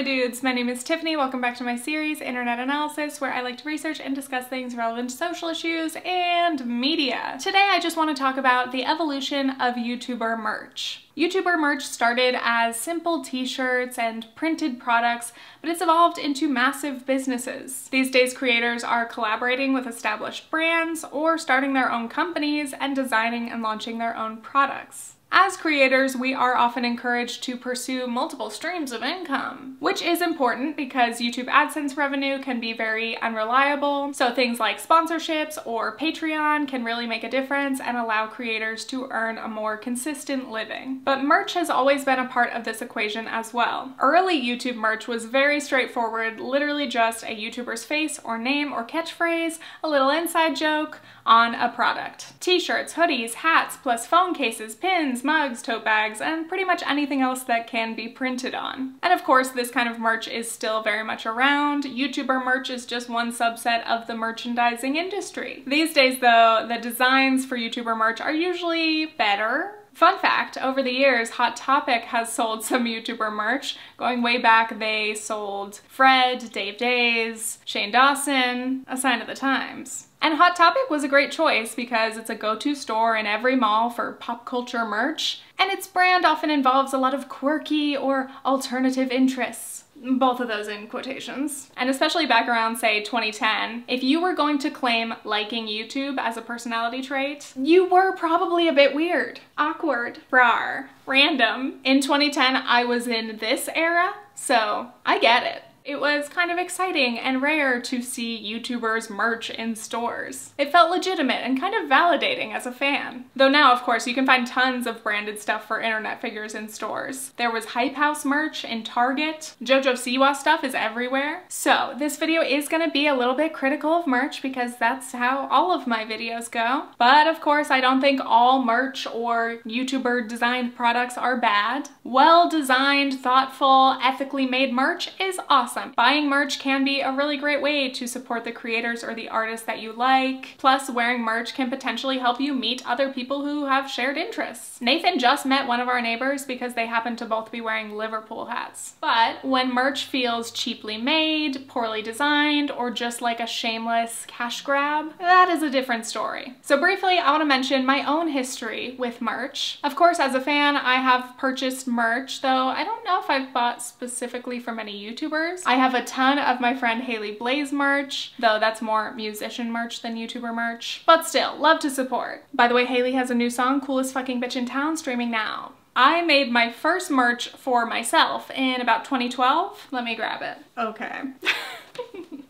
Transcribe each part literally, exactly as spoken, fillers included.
my dudes, my name is Tiffany. Welcome back to my series, Internet Analysis, where I like to research and discuss things relevant to social issues and media. Today I just want to talk about the evolution of YouTuber merch. YouTuber merch started as simple t-shirts and printed products, but it's evolved into massive businesses. These days, creators are collaborating with established brands or starting their own companies and designing and launching their own products. As creators, we are often encouraged to pursue multiple streams of income, which is important because YouTube AdSense revenue can be very unreliable, so things like sponsorships or Patreon can really make a difference and allow creators to earn a more consistent living. But merch has always been a part of this equation as well. Early YouTube merch was very straightforward, literally just a YouTuber's face or name or catchphrase, a little inside joke on a product. T-shirts, hoodies, hats, plus phone cases, pins, mugs, tote bags, and pretty much anything else that can be printed on. And of course, this kind of merch is still very much around. YouTuber merch is just one subset of the merchandising industry. These days, though, the designs for YouTuber merch are usually better. Fun fact, over the years, Hot Topic has sold some YouTuber merch. Going way back, they sold Fred, Dave Days, Shane Dawson, A Sign of the Times. And Hot Topic was a great choice because it's a go-to store in every mall for pop culture merch, and its brand often involves a lot of quirky or alternative interests. Both of those in quotations. And especially back around, say, twenty ten, if you were going to claim liking YouTube as a personality trait, you were probably a bit weird, awkward, brar, random. In twenty ten, I was in this era, so I get it. It was kind of exciting and rare to see YouTubers merch in stores. It felt legitimate and kind of validating as a fan. Though now, of course, you can find tons of branded stuff for internet figures in stores. There was Hype House merch in Target. JoJo Siwa stuff is everywhere. So this video is going to be a little bit critical of merch because that's how all of my videos go. But of course, I don't think all merch or YouTuber designed products are bad. Well-designed, thoughtful, ethically made merch is awesome. Awesome. Buying merch can be a really great way to support the creators or the artists that you like. Plus, wearing merch can potentially help you meet other people who have shared interests. Nathan just met one of our neighbors because they happen to both be wearing Liverpool hats. But when merch feels cheaply made, poorly designed, or just like a shameless cash grab, that is a different story. So briefly, I want to mention my own history with merch. Of course, as a fan, I have purchased merch, though I don't know if I've bought specifically from any YouTubers. I have a ton of my friend Haley Blais merch, though that's more musician merch than YouTuber merch, but still, love to support. By the way, Haley has a new song, Coolest Fucking Bitch in Town, streaming now. I made my first merch for myself in about twenty twelve. Let me grab it. Okay.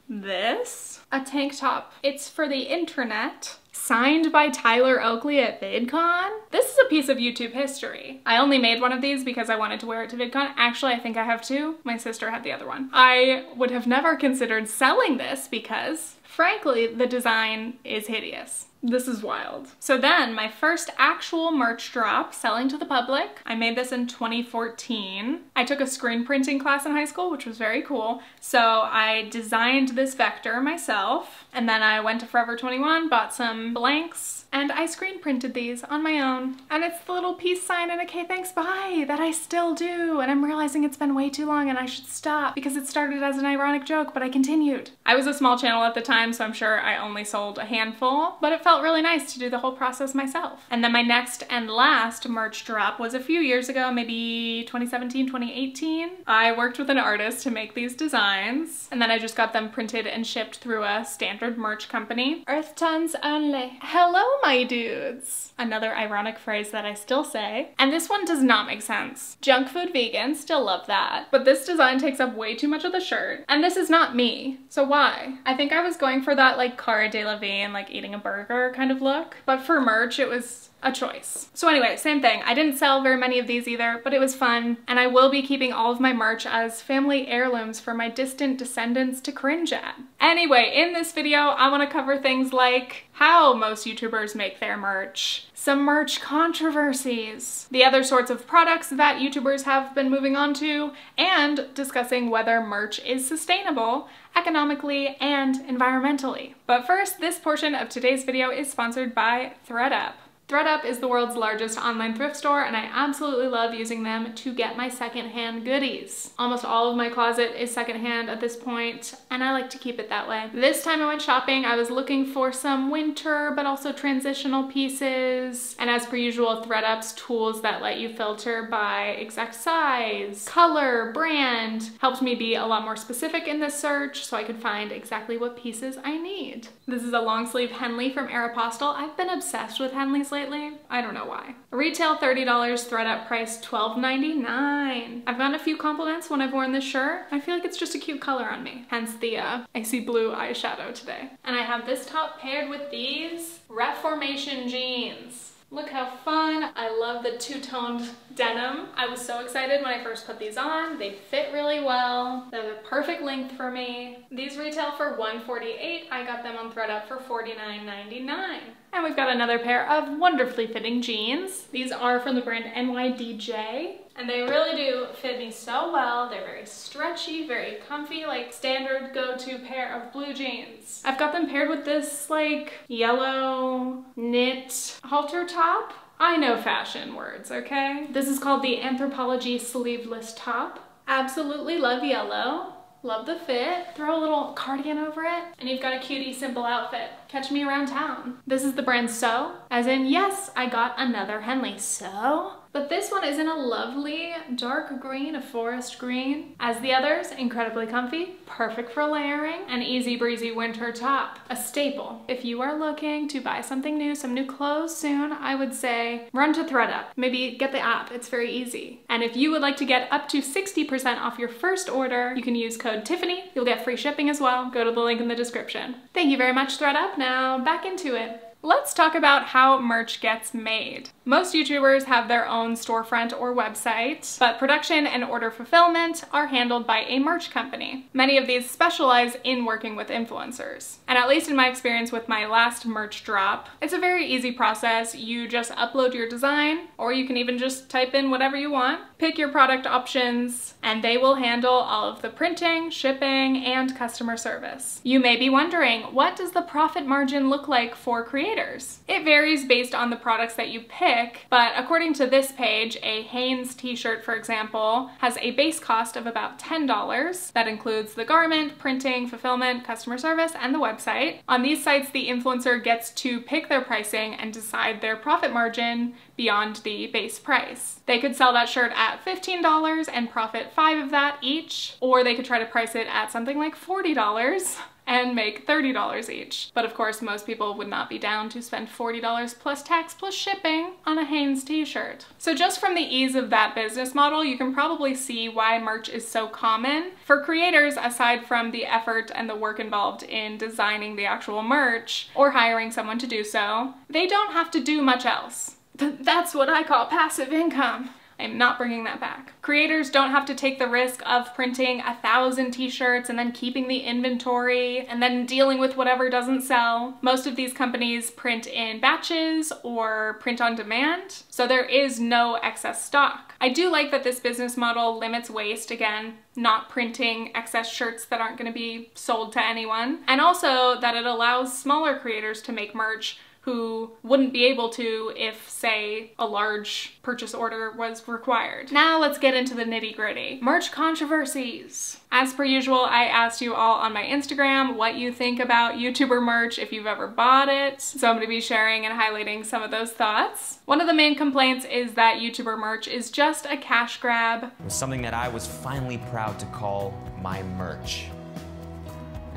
This? A tank top. It's for the internet. Signed by Tyler Oakley at VidCon? This is a piece of YouTube history. I only made one of these because I wanted to wear it to VidCon. Actually, I think I have two. My sister had the other one. I would have never considered selling this because, frankly, the design is hideous. This is wild. So then my first actual merch drop selling to the public, I made this in twenty fourteen. I took a screen printing class in high school, which was very cool. So I designed this vector myself, and then I went to Forever twenty-one, bought some blanks, and I screen printed these on my own. And it's the little peace sign and a K thanks bye that I still do. And I'm realizing it's been way too long and I should stop because it started as an ironic joke, but I continued. I was a small channel at the time, so I'm sure I only sold a handful, but it felt felt really nice to do the whole process myself. And then my next and last merch drop was a few years ago, maybe twenty seventeen, twenty eighteen. I worked with an artist to make these designs, and then I just got them printed and shipped through a standard merch company. Earth tons only. Hello, my dudes. Another ironic phrase that I still say. And this one does not make sense. Junk food vegan, still love that. But this design takes up way too much of the shirt. And this is not me, so why? I think I was going for that like Cara Delevingne, like eating a burger kind of look, but for merch it was a choice. So anyway, same thing. I didn't sell very many of these either, but it was fun, and I will be keeping all of my merch as family heirlooms for my distant descendants to cringe at. Anyway, in this video, I want to cover things like how most YouTubers make their merch, some merch controversies, the other sorts of products that YouTubers have been moving on to, and discussing whether merch is sustainable economically and environmentally. But first, this portion of today's video is sponsored by ThredUP. ThredUp is the world's largest online thrift store, and I absolutely love using them to get my secondhand goodies. Almost all of my closet is secondhand at this point, and I like to keep it that way. This time I went shopping, I was looking for some winter, but also transitional pieces. And as per usual, ThredUp's tools that let you filter by exact size, color, brand, helped me be a lot more specific in this search so I could find exactly what pieces I need. This is a long sleeve Henley from Aeropostale. I've been obsessed with Henleys lately. Lately. I don't know why. Retail thirty dollars, ThredUp price twelve ninety-nine. I've gotten a few compliments when I've worn this shirt. I feel like it's just a cute color on me, hence the uh, icy blue eyeshadow today. And I have this top paired with these Reformation jeans. Look how fun. I love the two-toned denim. I was so excited when I first put these on. They fit really well. They're the perfect length for me. These retail for one forty-eight. I got them on ThredUp for forty-nine ninety-nine. And we've got another pair of wonderfully fitting jeans. These are from the brand N Y D J. And they really do fit me so well. They're very stretchy, very comfy, like standard go-to pair of blue jeans. I've got them paired with this like yellow knit halter top. I know fashion words, okay? This is called the Anthropologie sleeveless top. Absolutely love yellow. Love the fit. Throw a little cardigan over it, and you've got a cutie, simple outfit. Catch me around town. This is the brand So, as in, yes, I got another Henley, so. But this one is in a lovely dark green, a forest green. As the others, incredibly comfy, perfect for layering, an easy breezy winter top, a staple. If you are looking to buy something new, some new clothes soon, I would say run to ThredUp. Maybe get the app, it's very easy. And if you would like to get up to sixty percent off your first order, you can use code Tiffany. You'll get free shipping as well. Go to the link in the description. Thank you very much, ThredUp. Now back into it. Let's talk about how merch gets made. Most YouTubers have their own storefront or website, but production and order fulfillment are handled by a merch company. Many of these specialize in working with influencers. And at least in my experience with my last merch drop, it's a very easy process. You just upload your design, or you can even just type in whatever you want, pick your product options, and they will handle all of the printing, shipping, and customer service. You may be wondering, what does the profit margin look like for creators? It varies based on the products that you pick, but according to this page, a Hanes t-shirt, for example, has a base cost of about ten dollars. That includes the garment, printing, fulfillment, customer service, and the website. On these sites, the influencer gets to pick their pricing and decide their profit margin beyond the base price. They could sell that shirt at fifteen dollars and profit five of that each, or they could try to price it at something like forty dollars. And make thirty dollars each. But of course, most people would not be down to spend forty dollars plus tax plus shipping on a Hanes t-shirt. So just from the ease of that business model, you can probably see why merch is so common. For creators, aside from the effort and the work involved in designing the actual merch or hiring someone to do so, they don't have to do much else. That's what I call passive income. I'm not bringing that back. Creators don't have to take the risk of printing a thousand t-shirts and then keeping the inventory and then dealing with whatever doesn't sell. Most of these companies print in batches or print on demand, so there is no excess stock. I do like that this business model limits waste, again, not printing excess shirts that aren't going to be sold to anyone, and also that it allows smaller creators to make merch who wouldn't be able to if, say, a large purchase order was required. Now let's get into the nitty-gritty. Merch controversies. As per usual, I asked you all on my Instagram what you think about YouTuber merch, if you've ever bought it. So I'm gonna be sharing and highlighting some of those thoughts. One of the main complaints is that YouTuber merch is just a cash grab. It was something that I was finally proud to call my merch.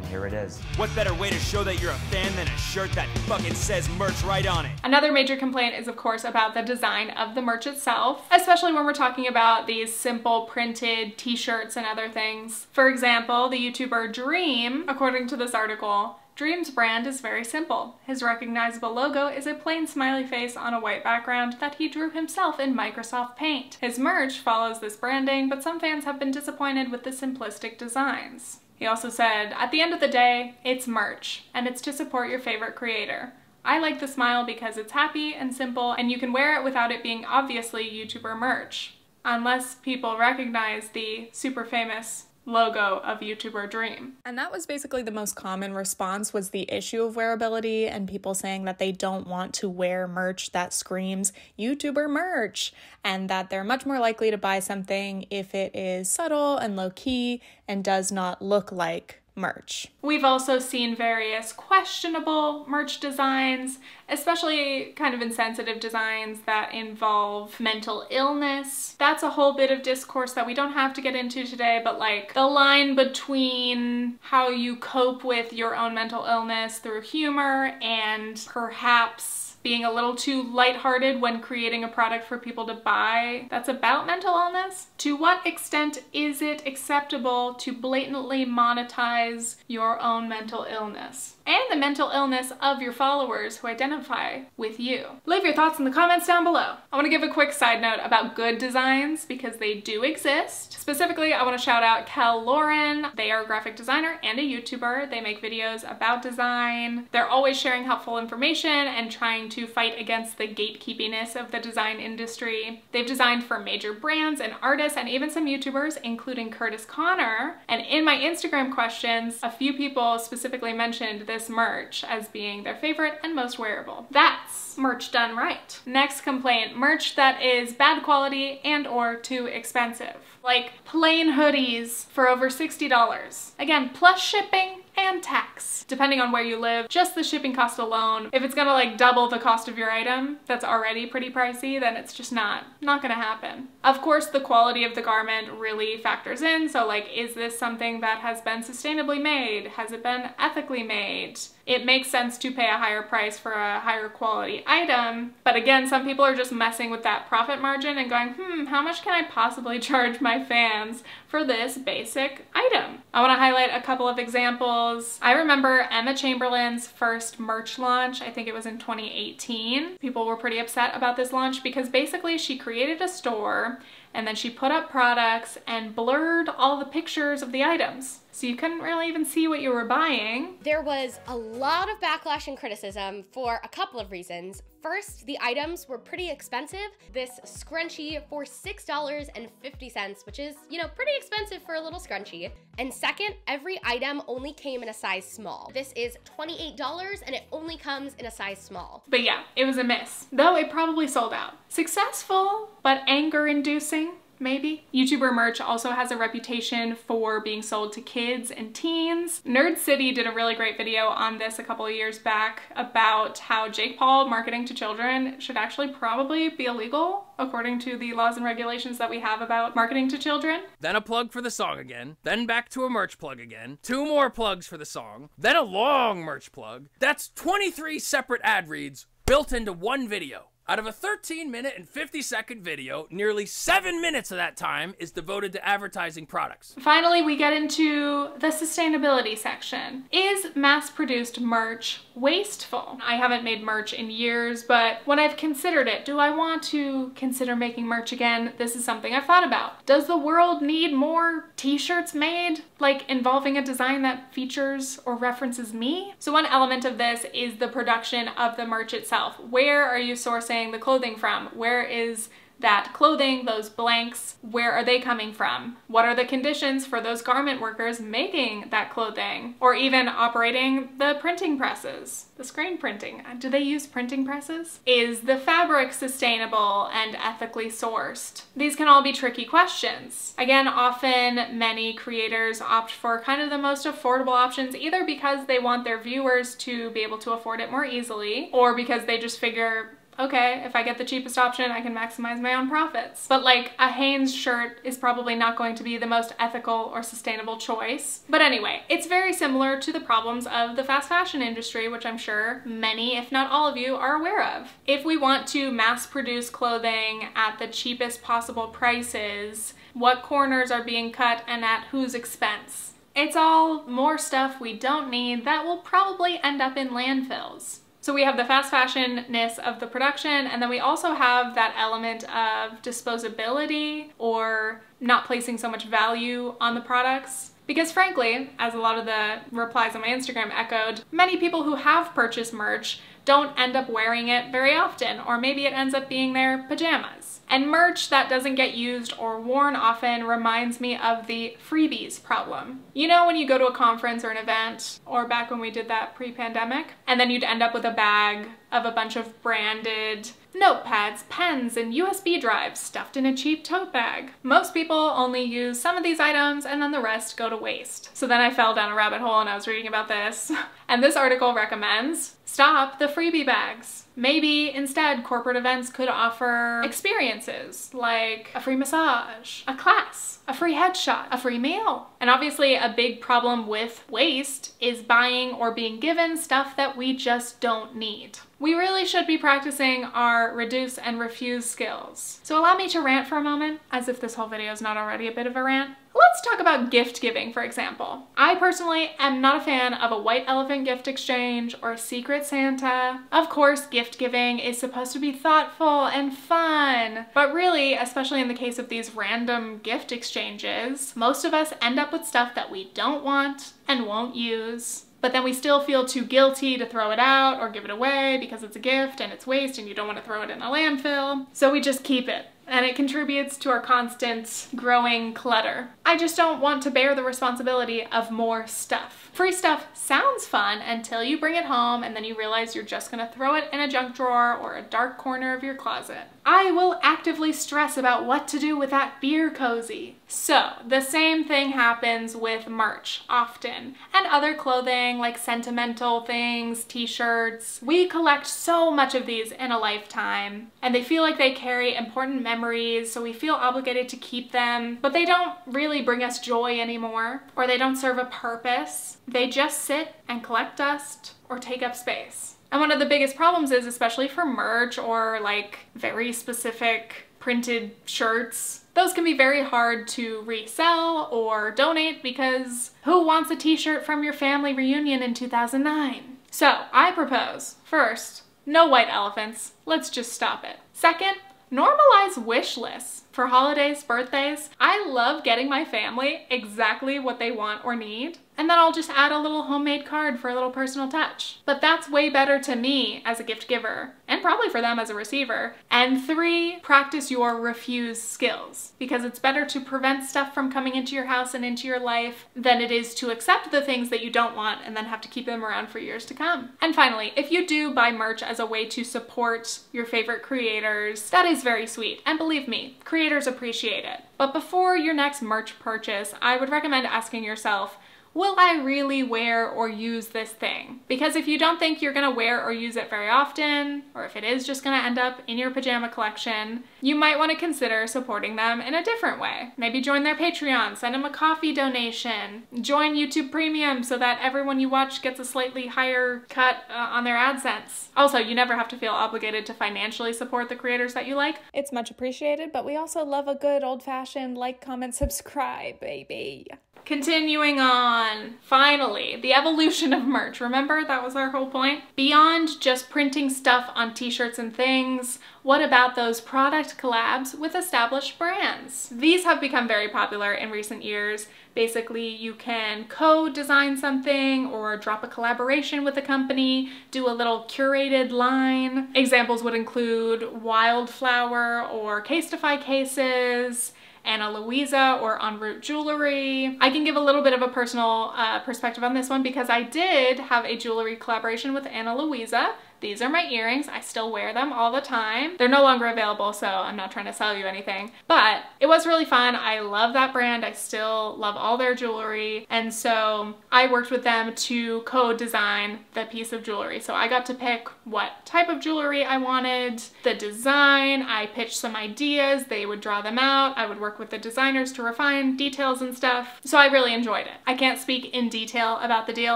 Here it is. What better way to show that you're a fan than a shirt that fucking says merch right on it? Another major complaint is, of course, about the design of the merch itself, especially when we're talking about these simple printed t-shirts and other things. For example, the YouTuber Dream, according to this article, Dream's brand is very simple. His recognizable logo is a plain smiley face on a white background that he drew himself in Microsoft Paint. His merch follows this branding, but some fans have been disappointed with the simplistic designs. He also said, at the end of the day, it's merch, and it's to support your favorite creator. I like the smile because it's happy and simple, and you can wear it without it being obviously YouTuber merch. Unless people recognize the super famous logo of YouTuber Dream. And that was basically the most common response, was the issue of wearability and people saying that they don't want to wear merch that screams YouTuber merch, and that they're much more likely to buy something if it is subtle and low-key and does not look like merch. We've also seen various questionable merch designs, especially kind of insensitive designs that involve mental illness. That's a whole bit of discourse that we don't have to get into today, but like the line between how you cope with your own mental illness through humor and perhaps being a little too lighthearted when creating a product for people to buy that's about mental illness. To what extent is it acceptable to blatantly monetize your own mental illness? And the mental illness of your followers who identify with you. Leave your thoughts in the comments down below. I want to give a quick side note about good designs because they do exist. Specifically, I want to shout out Kel Lauren. They are a graphic designer and a YouTuber. They make videos about design. They're always sharing helpful information and trying to fight against the gatekeepiness of the design industry. They've designed for major brands and artists and even some YouTubers, including Curtis Connor. And in my Instagram questions, a few people specifically mentioned this merch as being their favorite and most wearable. That's merch done right. Next complaint, merch that is bad quality and or too expensive. Like plain hoodies for over sixty dollars. Again, plus shipping and tax. Depending on where you live, just the shipping cost alone, if it's gonna like double the cost of your item that's already pretty pricey, then it's just not, not gonna happen. Of course, the quality of the garment really factors in, so like, is this something that has been sustainably made? Has it been ethically made? It makes sense to pay a higher price for a higher quality item, but again, some people are just messing with that profit margin and going, hmm, how much can I possibly charge my fans for this basic item? I wanna highlight a couple of examples. I remember Emma Chamberlain's first merch launch, I think it was in twenty eighteen. People were pretty upset about this launch because basically she created a store and then she put up products and blurred all the pictures of the items. So you couldn't really even see what you were buying. There was a lot of backlash and criticism for a couple of reasons. First, the items were pretty expensive. This scrunchie for six dollars and fifty cents, which is, you know, pretty expensive for a little scrunchie. And second, every item only came in a size small. This is twenty-eight dollars and it only comes in a size small. But yeah, it was a miss. Though it probably sold out. Successful, but anger-inducing. Maybe. YouTuber merch also has a reputation for being sold to kids and teens. Nerd City did a really great video on this a couple of years back about how Jake Paul marketing to children should actually probably be illegal according to the laws and regulations that we have about marketing to children. Then a plug for the song again, then back to a merch plug again, two more plugs for the song, then a long merch plug. That's twenty-three separate ad reads built into one video. Out of a thirteen minute and fifty second video, nearly seven minutes of that time is devoted to advertising products. Finally, we get into the sustainability section. Is mass-produced merch wasteful? I haven't made merch in years, but when I've considered it, do I want to consider making merch again? This is something I've thought about. Does the world need more t-shirts made, like involving a design that features or references me? So one element of this is the production of the merch itself. Where are you sourcing the clothing from? Where is that clothing, those blanks, where are they coming from? What are the conditions for those garment workers making that clothing? Or even operating the printing presses, the screen printing. Do they use printing presses? Is the fabric sustainable and ethically sourced? These can all be tricky questions. Again, often many creators opt for kind of the most affordable options, either because they want their viewers to be able to afford it more easily, or because they just figure, okay, if I get the cheapest option, I can maximize my own profits. But like a Hanes shirt is probably not going to be the most ethical or sustainable choice. But anyway, it's very similar to the problems of the fast fashion industry, which I'm sure many, if not all of you, are aware of. If we want to mass produce clothing at the cheapest possible prices, what corners are being cut and at whose expense? It's all more stuff we don't need that will probably end up in landfills. So we have the fast fashion-ness of the production, and then we also have that element of disposability or not placing so much value on the products. Because frankly, as a lot of the replies on my Instagram echoed, many people who have purchased merch don't end up wearing it very often, or maybe it ends up being their pajamas. And merch that doesn't get used or worn often reminds me of the freebies problem. You know, when you go to a conference or an event, or back when we did that pre-pandemic, and then you'd end up with a bag of a bunch of branded notepads, pens, and U S B drives stuffed in a cheap tote bag. Most people only use some of these items and then the rest go to waste. So then I fell down a rabbit hole and I was reading about this. And this article recommends, stop the freebie bags. Maybe instead corporate events could offer experiences like a free massage, a class, a free headshot, a free meal. And obviously a big problem with waste is buying or being given stuff that we just don't need. We really should be practicing our reduce and refuse skills. So allow me to rant for a moment, as if this whole video is not already a bit of a rant. Let's talk about gift giving, for example. I personally am not a fan of a white elephant gift exchange or a secret Santa. Of course, gift giving is supposed to be thoughtful and fun, but really, especially in the case of these random gift exchanges, most of us end up with stuff that we don't want and won't use. But then we still feel too guilty to throw it out or give it away because it's a gift and it's waste and you don't want to throw it in a landfill. So we just keep it. And it contributes to our constant growing clutter. I just don't want to bear the responsibility of more stuff. Free stuff sounds fun until you bring it home and then you realize you're just gonna throw it in a junk drawer or a dark corner of your closet. I will actively stress about what to do with that beer cozy. So the same thing happens with merch often, and other clothing like sentimental things, t-shirts. We collect so much of these in a lifetime and they feel like they carry important messages, memories, so we feel obligated to keep them, but they don't really bring us joy anymore, or they don't serve a purpose. They just sit and collect dust or take up space. And one of the biggest problems is, especially for merch or like very specific printed shirts, those can be very hard to resell or donate because who wants a t-shirt from your family reunion in two thousand nine? So I propose, first, no white elephants. Let's just stop it. Second, normalize wish lists for holidays, birthdays. I love getting my family exactly what they want or need, and then I'll just add a little homemade card for a little personal touch. But that's way better to me as a gift giver, and probably for them as a receiver. And three, practice your refuse skills, because it's better to prevent stuff from coming into your house and into your life than it is to accept the things that you don't want and then have to keep them around for years to come. And finally, if you do buy merch as a way to support your favorite creators, that is very sweet. And believe me, creators appreciate it. But before your next merch purchase, I would recommend asking yourself, will I really wear or use this thing? Because if you don't think you're gonna wear or use it very often, or if it is just gonna end up in your pajama collection, you might wanna consider supporting them in a different way. Maybe join their Patreon, send them a coffee donation, join YouTube Premium so that everyone you watch gets a slightly higher cut uh, on their AdSense. Also, you never have to feel obligated to financially support the creators that you like. It's much appreciated, but we also love a good old-fashioned like, comment, subscribe, baby. Continuing on, finally, the evolution of merch. Remember, that was our whole point. Beyond just printing stuff on t-shirts and things, what about those product collabs with established brands? These have become very popular in recent years. Basically, you can co-design something or drop a collaboration with a company, do a little curated line. Examples would include Wildflower or Casetify cases, Ana Luisa or En Route Jewelry. I can give a little bit of a personal uh, perspective on this one because I did have a jewelry collaboration with Ana Luisa. These are my earrings. I still wear them all the time. They're no longer available, so I'm not trying to sell you anything, but it was really fun. I love that brand. I still love all their jewelry. And so I worked with them to co-design the piece of jewelry. So I got to pick what type of jewelry I wanted, the design. I pitched some ideas. They would draw them out. I would work with the designers to refine details and stuff. So I really enjoyed it. I can't speak in detail about the deal,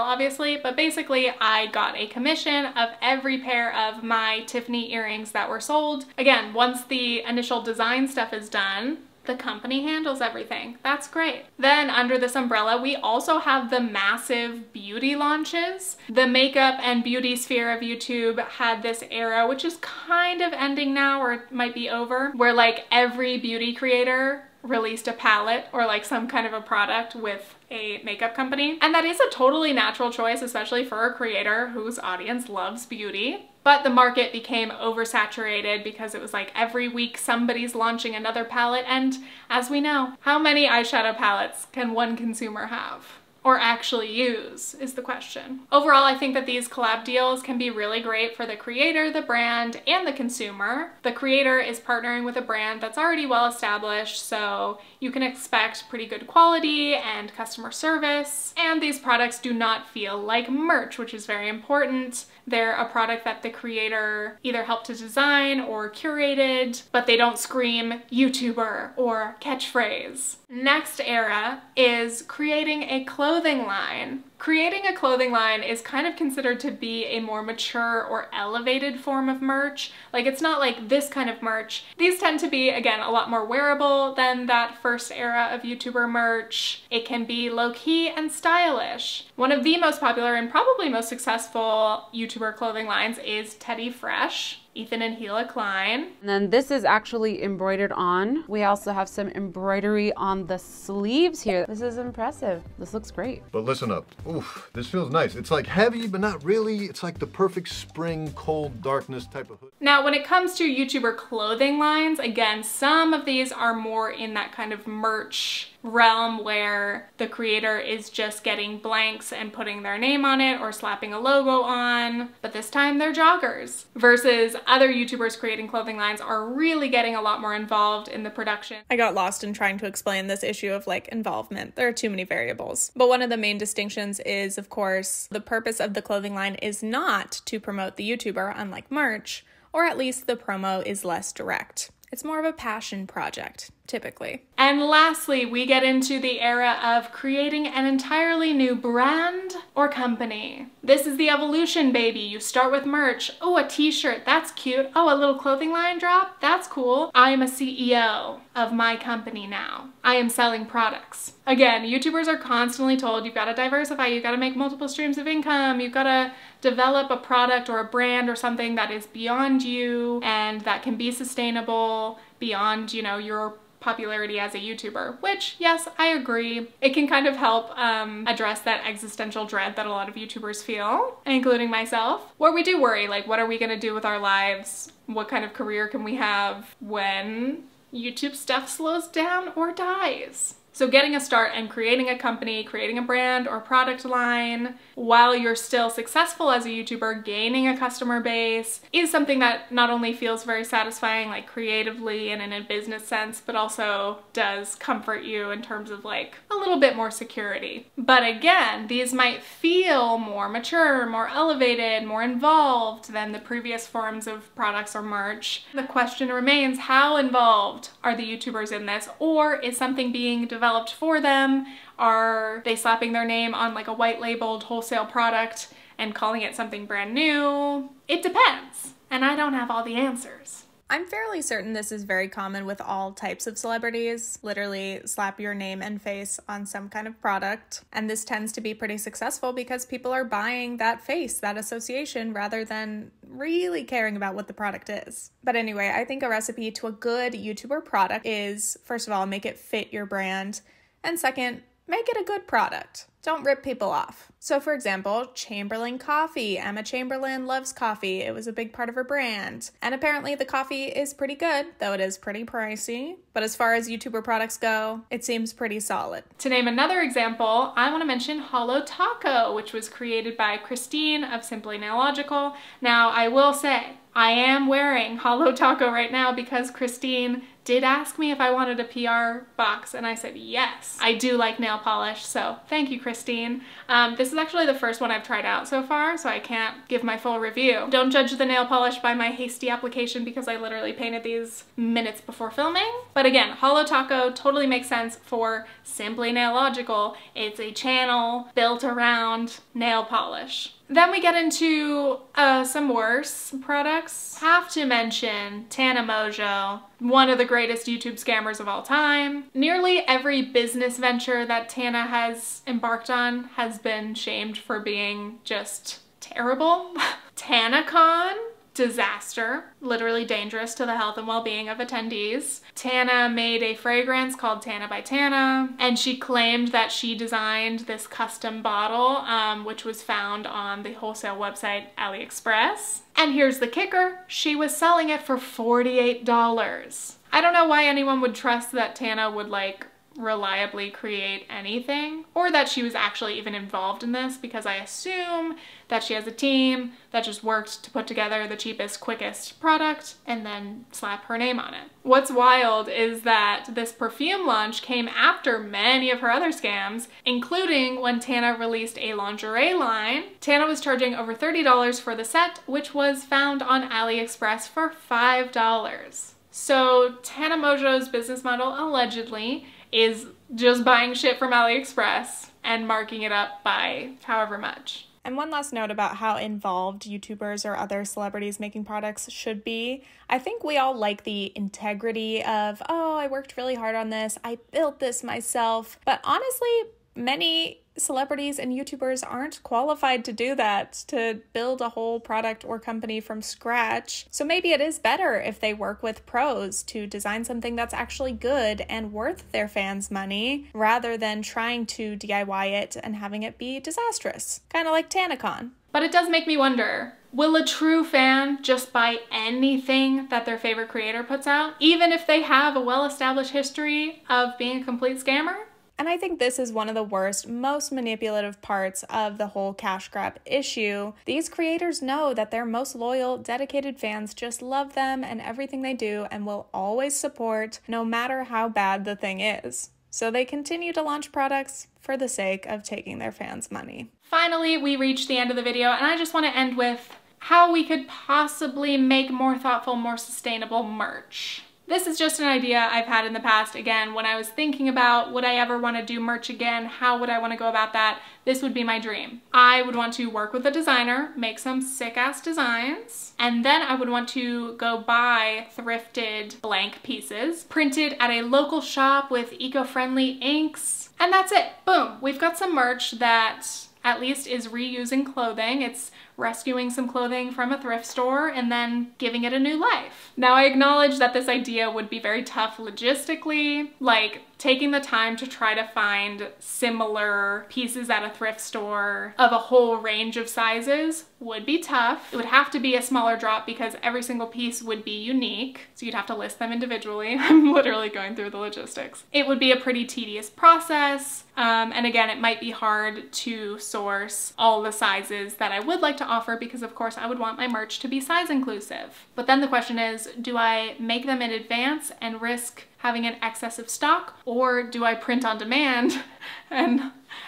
obviously, but basically I got a commission of every pair of my Tiffany earrings that were sold. Again, once the initial design stuff is done, the company handles everything. That's great. Then under this umbrella, we also have the massive beauty launches. The makeup and beauty sphere of YouTube had this era, which is kind of ending now, or it might be over, where like every beauty creator released a palette or like some kind of a product with a makeup company. And that is a totally natural choice, especially for a creator whose audience loves beauty. But the market became oversaturated because it was like every week somebody's launching another palette, and as we know, how many eyeshadow palettes can one consumer have? Or actually use is the question. Overall, I think that these collab deals can be really great for the creator, the brand, and the consumer. The creator is partnering with a brand that's already well established, so you can expect pretty good quality and customer service. And these products do not feel like merch, which is very important. They're a product that the creator either helped to design or curated, but they don't scream YouTuber or catchphrase. Next era is creating a clothing line. Creating a clothing line is kind of considered to be a more mature or elevated form of merch. Like, it's not like this kind of merch. These tend to be, again, a lot more wearable than that first era of YouTuber merch. It can be low-key and stylish. One of the most popular and probably most successful YouTuber clothing lines is Teddy Fresh, Ethan and Gila Klein. And then this is actually embroidered on. We also have some embroidery on the sleeves here. This is impressive. This looks great. But listen up. Oof, this feels nice. It's like heavy, but not really. It's like the perfect spring, cold, darkness type of hood. Now, when it comes to YouTuber clothing lines, again, some of these are more in that kind of merch realm where the creator is just getting blanks and putting their name on it or slapping a logo on, but this time they're joggers. Versus other YouTubers creating clothing lines are really getting a lot more involved in the production. I got lost in trying to explain this issue of like involvement. There are too many variables. But one of the main distinctions is, of course, the purpose of the clothing line is not to promote the YouTuber, unlike merch, or at least the promo is less direct. It's more of a passion project, typically. And lastly, we get into the era of creating an entirely new brand or company. This is the evolution, baby. You start with merch. Oh, a t-shirt, that's cute. Oh, a little clothing line drop, that's cool. I am a C E O of my company now. I am selling products. Again, YouTubers are constantly told you've got to diversify, you've got to make multiple streams of income, you've got to develop a product or a brand or something that is beyond you and that can be sustainable beyond, you know, your popularity as a YouTuber, which, yes, I agree. It can kind of help um, address that existential dread that a lot of YouTubers feel, including myself, where we do worry, like, what are we gonna do with our lives? What kind of career can we have when YouTube stuff slows down or dies? So getting a start and creating a company, creating a brand or product line while you're still successful as a YouTuber, gaining a customer base is something that not only feels very satisfying, like creatively and in a business sense, but also does comfort you in terms of like a little bit more security. But again, these might feel more mature, more elevated, more involved than the previous forms of products or merch. The question remains, how involved are the YouTubers in this, or is something being developed developed for them? Are they slapping their name on like a white labeled wholesale product and calling it something brand new? It depends, and I don't have all the answers. I'm fairly certain this is very common with all types of celebrities. Literally slap your name and face on some kind of product. And this tends to be pretty successful because people are buying that face, that association, rather than really caring about what the product is. But anyway, I think a recipe to a good YouTuber product is, first of all, make it fit your brand. And second, make it a good product. Don't rip people off. So for example, Chamberlain Coffee. Emma Chamberlain loves coffee. It was a big part of her brand. And apparently the coffee is pretty good, though it is pretty pricey. But as far as YouTuber products go, it seems pretty solid. To name another example, I want to mention Holo Taco, which was created by Christine of Simply Nailogical. Now, I will say, I am wearing Holo Taco right now because Christine did ask me if I wanted a P R box, and I said yes. I do like nail polish, so thank you, Christine. Um, this is actually the first one I've tried out so far, so I can't give my full review. Don't judge the nail polish by my hasty application because I literally painted these minutes before filming. But again, Holo Taco totally makes sense for Simply Nailogical. It's a channel built around nail polish. Then we get into uh, some worse products. Have to mention Tana Mojo, one of the greatest YouTube scammers of all time. Nearly every business venture that Tana has embarked on has been shamed for being just terrible. TanaCon. disaster, literally dangerous to the health and well-being of attendees. Tana made a fragrance called Tana by Tana, and she claimed that she designed this custom bottle, um, which was found on the wholesale website AliExpress. And here's the kicker, she was selling it for forty-eight dollars. I don't know why anyone would trust that Tana would like reliably create anything, or that she was actually even involved in this, because I assume that she has a team that just worked to put together the cheapest, quickest product and then slap her name on it. What's wild is that this perfume launch came after many of her other scams, including when Tana released a lingerie line. Tana was charging over thirty dollars for the set, which was found on AliExpress for five dollars. So Tana Mojo's business model allegedly is just buying shit from AliExpress and marking it up by however much. And one last note about how involved YouTubers or other celebrities making products should be. I think we all like the integrity of, oh, I worked really hard on this, I built this myself. But honestly, many celebrities and YouTubers aren't qualified to do that, to build a whole product or company from scratch. So maybe it is better if they work with pros to design something that's actually good and worth their fans' money, rather than trying to D I Y it and having it be disastrous. Kind of like TanaCon. But it does make me wonder, will a true fan just buy anything that their favorite creator puts out, even if they have a well-established history of being a complete scammer? And I think this is one of the worst, most manipulative parts of the whole cash grab issue. These creators know that their most loyal, dedicated fans just love them and everything they do and will always support, no matter how bad the thing is. So they continue to launch products for the sake of taking their fans' money. Finally, we reached the end of the video, and I just want to end with how we could possibly make more thoughtful, more sustainable merch. This is just an idea I've had in the past. Again, when I was thinking about would I ever want to do merch again, how would I want to go about that, this would be my dream. I would want to work with a designer, make some sick ass designs, and then I would want to go buy thrifted blank pieces, printed at a local shop with eco-friendly inks, and that's it. Boom, we've got some merch that at least is reusing clothing. It's rescuing some clothing from a thrift store and then giving it a new life. Now, I acknowledge that this idea would be very tough logistically, like taking the time to try to find similar pieces at a thrift store of a whole range of sizes would be tough. It would have to be a smaller drop because every single piece would be unique, so you'd have to list them individually. I'm literally going through the logistics. It would be a pretty tedious process, um, and again, it might be hard to source all the sizes that I would like to offer because of course I would want my merch to be size inclusive. But then the question is, do I make them in advance and risk having an excess of stock, or do I print on demand and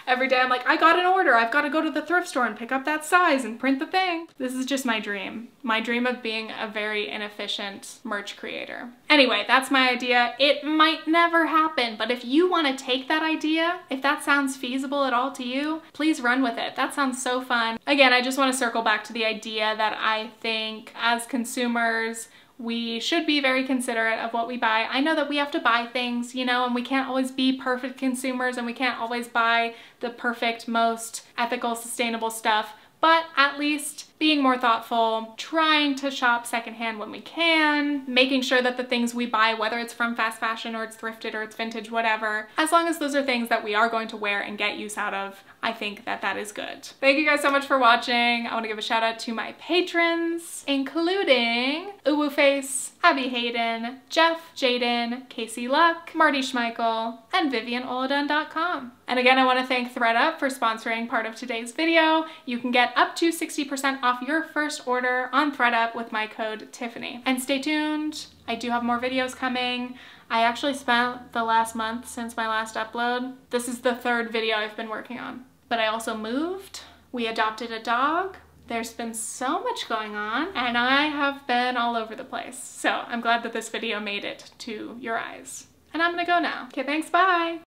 every day I'm like, I got an order, I've got to go to the thrift store and pick up that size and print the thing. This is just my dream. My dream of being a very inefficient merch creator. Anyway, that's my idea. It might never happen, but if you want to take that idea, if that sounds feasible at all to you, please run with it. That sounds so fun. Again, I just want to circle back to the idea that I think as consumers, we should be very considerate of what we buy. I know that we have to buy things, you know, and we can't always be perfect consumers and we can't always buy the perfect, most ethical, sustainable stuff, but at least being more thoughtful, trying to shop secondhand when we can, making sure that the things we buy, whether it's from fast fashion or it's thrifted or it's vintage, whatever, as long as those are things that we are going to wear and get use out of, I think that that is good. Thank you guys so much for watching. I want to give a shout out to my patrons, including Uwuface, Abby Hayden, Jeff, Jaden, Casey Luck, Marty Schmeichel, and Vivian Olodun dot com. And again, I want to thank ThredUp for sponsoring part of today's video. You can get up to sixty percent off your first order on ThredUp with my code Tiffany. And stay tuned, I do have more videos coming. I actually spent the last month since my last upload. This is the third video I've been working on. But I also moved, we adopted a dog, there's been so much going on, and I have been all over the place. So I'm glad that this video made it to your eyes. And I'm gonna go now. Okay, thanks, bye!